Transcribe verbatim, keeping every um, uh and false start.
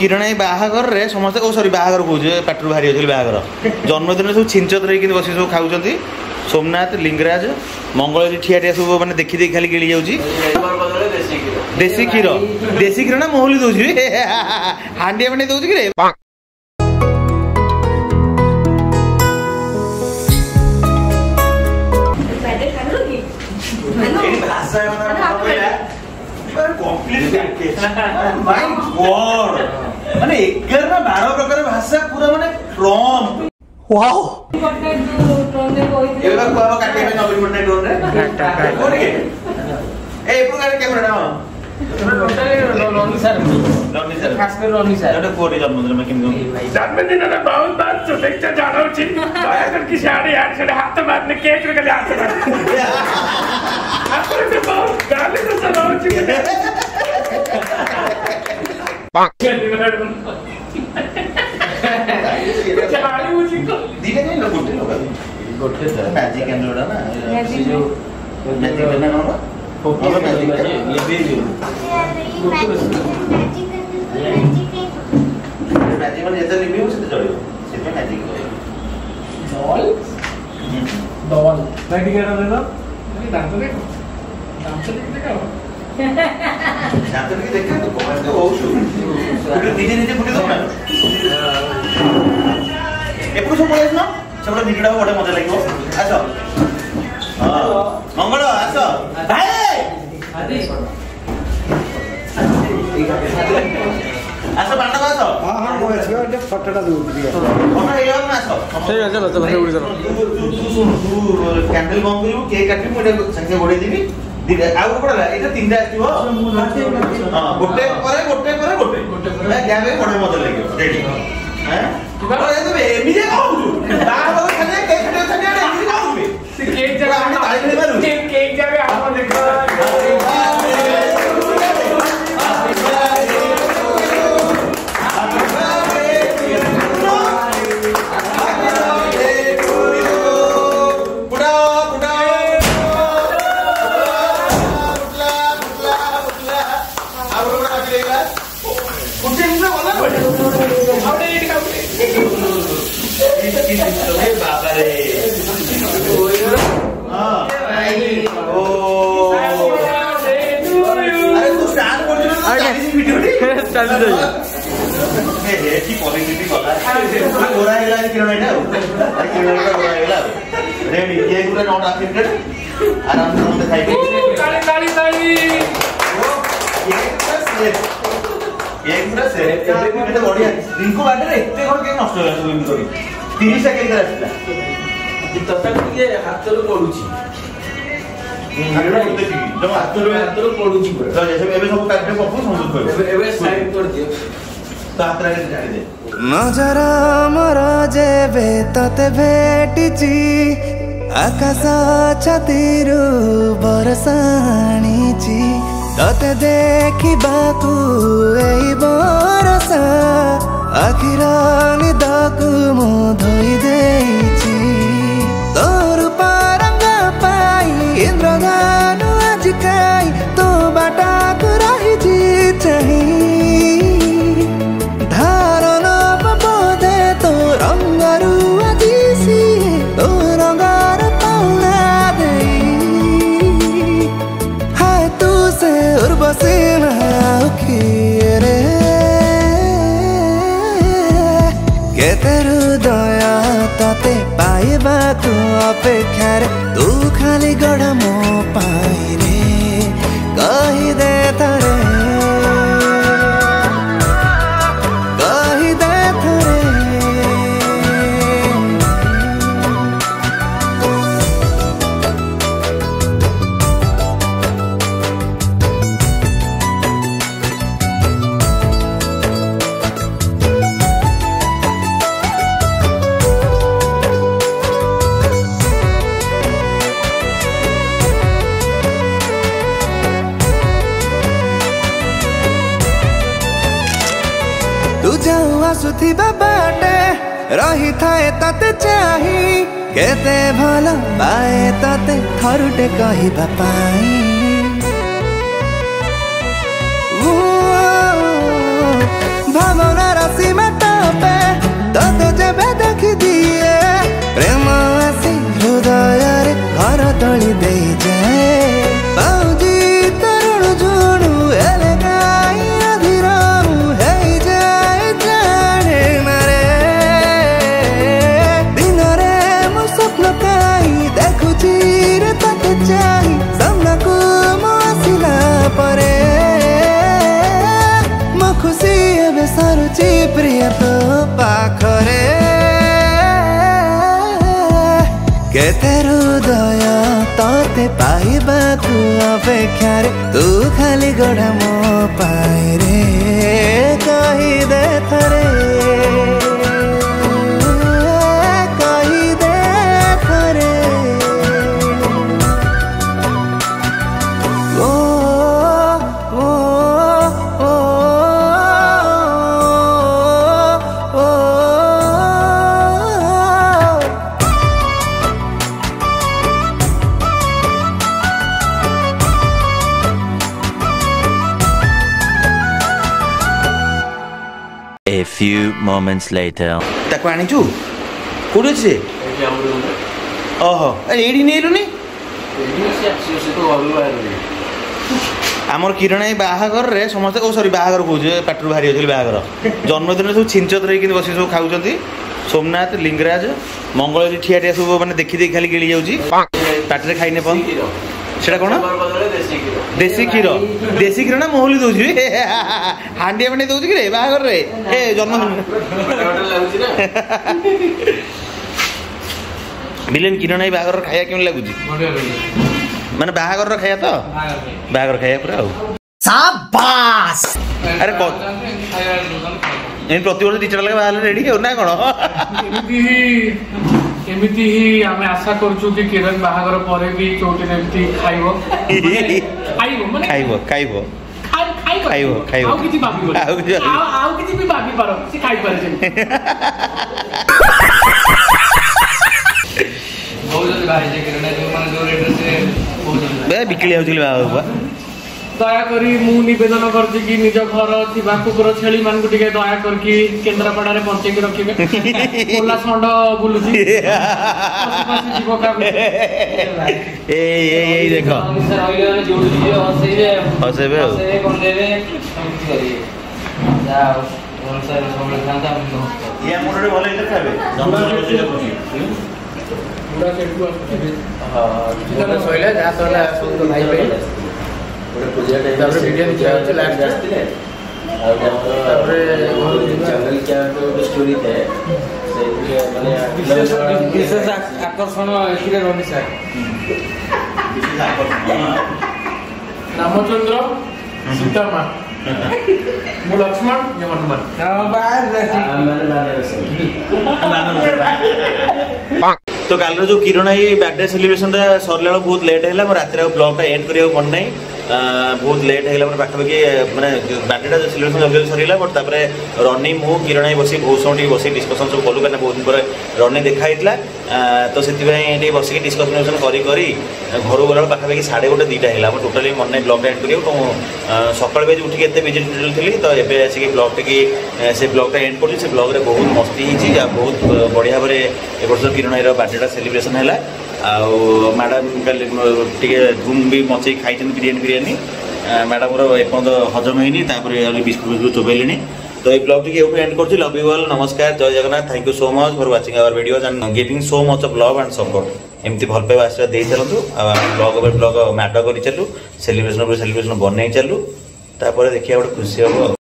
किरण बाहाघर में समस्त ओ सरी बाहाघर कहे पाटर बाहरी होती बाहाघर जन्मदिन सब छिंचत रही बस सब खाऊँच सोमनाथ लिंगराज मंगल जी ठिया ठिया सब मैंने देखी देखी खाली गिड़ी जाऊँगी देसी क्षीर देसी क्षीर ना महुली दूसरी हांडिया बन दौर कि माय गॉड माने एकर ना बारह प्रकार भाषा पूरा माने फ्रॉम वाओ ये लोग को काटे में नवीन मटे डोर रे ए प्रकार कैमरा ना टोटल लोनी सर लोनी सर खास कर लोनी सर एटा कोडी जन्मदिन में किम जन्मदिन ना बहुत बात जो देखते जानो छी अगर किसी आड़े यार से हाथ मारने केक के लिए आते हैं अपन से बहुत गाली से सुनाओ छी डांस जानते कि देखा तो कमेंट तो बहुत शुरू पूरे धीरे धीरे फुटे तो ना एपुर सब बोले ना सबरा भिडड़ा बडा मजा लागो आछो हां मंगल आछो भाई आदि आछो बांडा आछो हां हां वो आछो ये फटाटा दे उठिया ओना ये ना आछो सही है चलो चलो उड़ी चलो दूर दूर कैंडल बम करू केक काटी मोडे संगे घोड़े दीबी दिने आ कोडला एटा तीनटा आथिबो हां गोटे परे गोटे परे गोटे गोटे ग्याबे बडा मजा लागियो रेडी हां किबा ए तो एमी जे खाउछु बाबा खाने केक खाने खाने एमी खाउबे से केक जगह हम ताली दे मारू केक केक जगह हम देखो हैप्पी बर्थडे हैप्पी बर्थडे पुडा पुडा बाबा रे आराम एक पूरा से एकदम बढ़िया रिंकू बाटर इतने कोन के नष्ट हो सुन करी तीस सेकंड रहा ततक के हाथ लो पडुची एकदम हाथ लो हाथ लो पडुची तो जैसे एबे सब काटे पप्पू समझ कर एबे साइड कर दियो तो हाथ रे जाई दे नजर मोर जेबे तते भेटिची आकाश छातीरू बरसाणीची तते देखिबाकू एई बरसा आखिर निदाकू मु धोई देइची तोर पारंगा पाई इंद्रगानु आज काई तो बाटाकू रहिजी चाही धारण बबोधे तो रंगारू आजीसी तो रंगार पाउना देई हाय तू से उर्वशी तू अपेक्षा रे तू खाली गड़ मो पाए रे कही दे तारे कही दे तारे रही थाए तते चाही केते भला बाए तते थरुटे कही बापाई भावना बेदख दिए प्रेम आसी हृदय रे घर तोली दे जाए बाऊजी तरुण जुणु एले गाई अधीर है जाए जाने मारे दिन रे मो स्वप्न काई देखुची रे तक चाई सामना को मो आसिला परे मो खुशी एबे सरुची प्रिय तो पाखरे केते हृदय तोते पाइबाकु अपेक्षारे तू खाली गोड़ा मो पाए रे कहि दे थरे कहि दे थरे ओ ओ ओ A few moments later. ताको आने चु? कूड़े चे? क्या हो रहा है? ओहो, अरे एडी नहीं रुनी? एडी से अच्छी से तो वाली बाहर रुनी। आमर किरणे बाहर कर रहे, समझते ओ सॉरी बाहर कर पूजे पेट्रोल भारी हो चली बाहर करो। जन्मदिन तो छिंचत रही किंतु बसी सब खाऊ चंदी। सोमनाथ लिंगराज मंगल जी ठिया ठिया सब माने देखि देखि खाली गेली जाउची। पेट रे खाइ ने पन। सेटा कोना? देसी खीर। देसी खीर। देसी खीर ना मोहली दोजी हांडिया बने दोजी रे बाहर रे ए जन्मदिन मिलन किरण आई बाहर खाया केन लागुजी माने बाहर रो खाया तो बाहर खाया पूरा शाबाश अरे बहुत इन प्रतिवर्ष डिजिटल के बाहर रेडी हो ना कोन एमिति ही हमें आशा करछु कि किरण बाहागर परे भी चोटी नेमति खाइबो खाइबो माने खाइबो खाइबो खाइ खाइ खाइबो खाइबो आउ किति बाबी बोल आउ आउ किति भी बाबी पारो से खाइ पारे से बहुत जल्दी भाई जे किरण जो माने जो रेट से बहुत जल्दी बे बिकली आउचली बाबा दया करी मु निवेदन करथि कि निज घर थिबा कुकुर छेली मान को टिके दया करकी केंद्रापड़ा रे पंचेक रखिबे कोला संड बुलुजी ए ए ए देखो जोड़ी हसेबे हसेबे हसे कोन देबे कुछ करिए जाओ कोन से सबले खाता हम ये मोरे भले इधर खाबे पूरा सेट को हां जितना सोइला जा तोला सुन तो भाई भाई पूरा पूजा टाइम पर वीडियो चैनल लाइव जाती है और अपने चैनल क्या तो स्टोरी है से माने विशेष आकर्षण एकिरे रहनी सर विशेष आकर्षण रामचंद्र सीतामा मु लक्ष्मण ये हनुमान हां बाहर रहती हमारे बारे में बात तो काल रो जो किरण आई बर्थडे सेलिब्रेशन दा सरलेला बहुत लेट हैला म रात्रि रो ब्लॉग ता एंड करियो मन नै बहुत लेट हैला म पाखा के माने बर्थडे दा सेलिब्रेशन जल्दी सरीला बट तापरे रन्नी मु किरण आई बसी बहुत समय बसी डिस्कशन सब कलु कने बहुत दिन पर रन्नी देखा हितला तो सेति भाई एटी बसी के डिस्कशन करी करी घर वाला पाखा के साढ़े एक दो टा हैला म टोटली मन नै ब्लॉग ता एंड करियो तो सकाळ बेज उठी के एते बिजी थिली तो एबे आसी के ब्लॉग ता के से ब्लॉग ता एंड करली से ब्लॉग रे बहुत मस्ती हिची या बहुत बढ़िया भरे ए वर्ष किरण आई रो टा सेलिब्रेशन हैला आउ मैडम टे धूम भी मचे खाई बिरियानी बिरियानी मैडम एपर्त हजम होनी बिस्कुट बिस्कुट चोबेले तो ये ब्लॉग टी एंड कर लव यू ऑल नमस्कार जय Jagannath thank you so much for watching our videos and giving so much of love and support एमती भल पाइबा आशीर्वाद दे चलतु ब्लॉग ब्लॉग मैड कर चलू सेलिब्रेशन सेलिब्रेशन बनई चलू तापर देखिए गोटे खुशी हम।